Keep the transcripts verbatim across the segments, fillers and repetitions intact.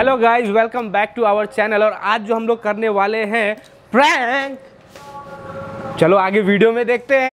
Hello guys, welcome back to our channel. और आज जो हम लोग करने वाले हैं प्रैंक, चलो आगे वीडियो में देखते हैं।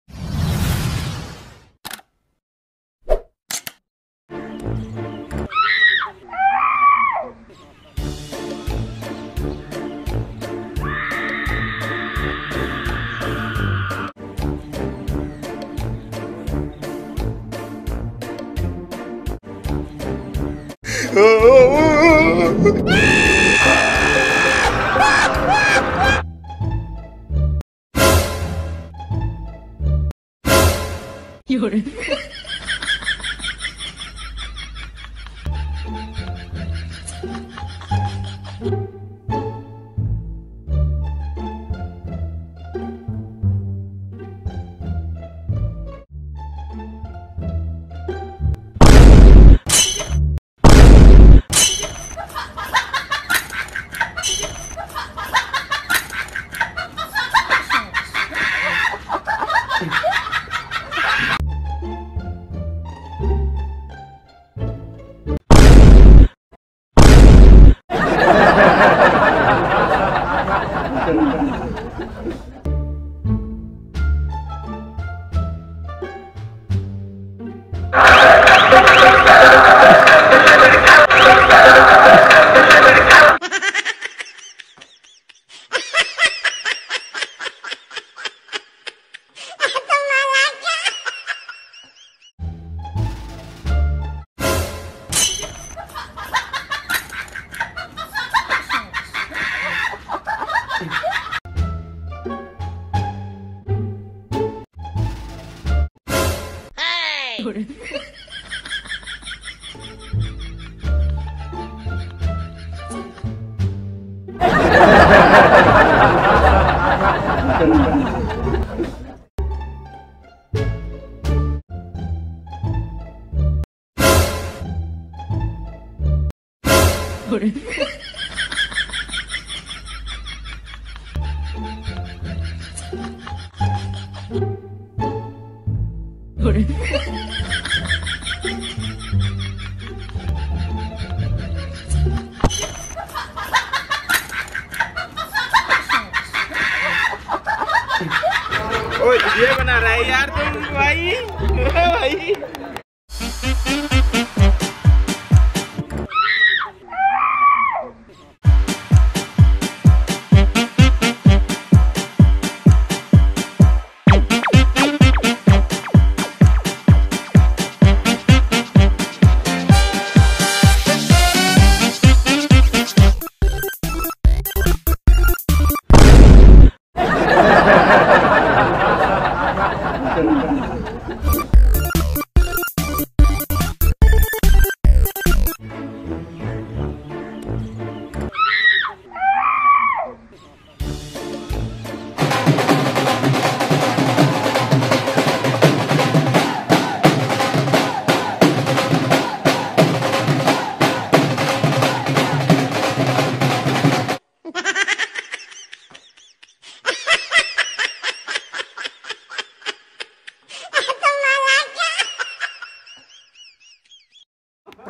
ये बना रहा है यार तुम भाई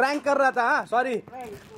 भाई कर रहा था। हाँ, सॉरी।